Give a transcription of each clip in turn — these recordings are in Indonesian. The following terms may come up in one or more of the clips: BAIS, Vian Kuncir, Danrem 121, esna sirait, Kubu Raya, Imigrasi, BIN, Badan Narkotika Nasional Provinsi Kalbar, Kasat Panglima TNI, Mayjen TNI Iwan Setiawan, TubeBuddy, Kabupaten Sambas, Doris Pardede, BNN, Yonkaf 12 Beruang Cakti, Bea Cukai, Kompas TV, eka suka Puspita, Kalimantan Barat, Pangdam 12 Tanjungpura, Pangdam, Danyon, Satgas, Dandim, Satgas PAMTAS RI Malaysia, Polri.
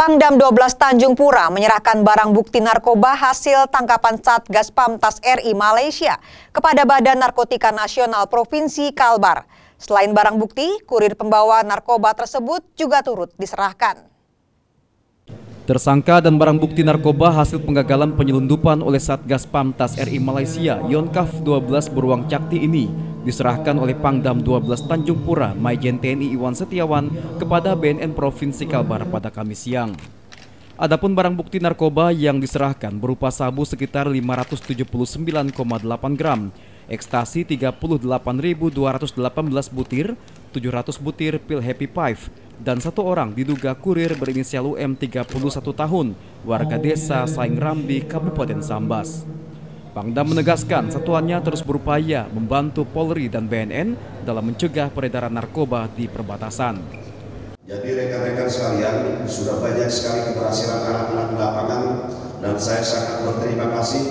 Pangdam 12 Tanjungpura menyerahkan barang bukti narkoba hasil tangkapan Satgas PAMTAS RI Malaysia kepada Badan Narkotika Nasional Provinsi Kalbar. Selain barang bukti, kurir pembawa narkoba tersebut juga turut diserahkan. Tersangka dan barang bukti narkoba hasil penggagalan penyelundupan oleh Satgas PAMTAS RI Malaysia Yonkaf 12 Beruang Cakti ini diserahkan oleh Pangdam 12 Tanjungpura Mayjen TNI Iwan Setiawan kepada BNN Provinsi Kalbar pada Kamis siang. Adapun barang bukti narkoba yang diserahkan berupa sabu sekitar 579,8 gram, ekstasi 38.218 butir, 700 butir pil Happy Five, dan satu orang diduga kurir berinisial UM 31 tahun, warga desa Saing Rambi, Kabupaten Sambas. Pangdam menegaskan satuannya terus berupaya membantu Polri dan BNN dalam mencegah peredaran narkoba di perbatasan. Jadi rekan-rekan sekalian, sudah banyak sekali keberhasilan anak-anak di lapangan dan saya sangat berterima kasih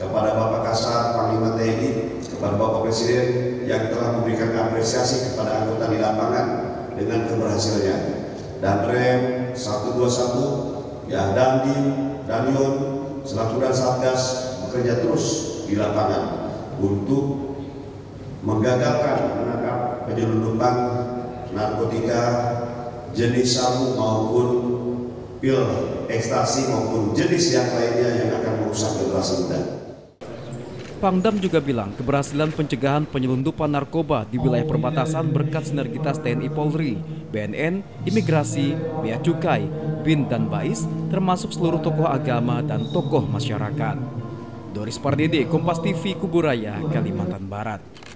kepada Bapak Kasat Panglima TNI, kepada Bapak Presiden yang telah memberikan apresiasi kepada anggota di lapangan dengan keberhasilannya. Danrem 121, ya Dandim, Danyon, selaku dan Satgas bekerja terus di lapangan untuk menggagalkan menangkap penyelundupan narkotika jenis sabu maupun pil ekstasi maupun jenis yang lainnya yang akan merusak generasi muda. Pangdam juga bilang keberhasilan pencegahan penyelundupan narkoba di wilayah perbatasan berkat sinergitas TNI Polri, BNN, Imigrasi, Bea Cukai, BIN dan BAIS termasuk seluruh tokoh agama dan tokoh masyarakat. Doris Pardede, Kompas TV, Kubu Raya, Kalimantan Barat.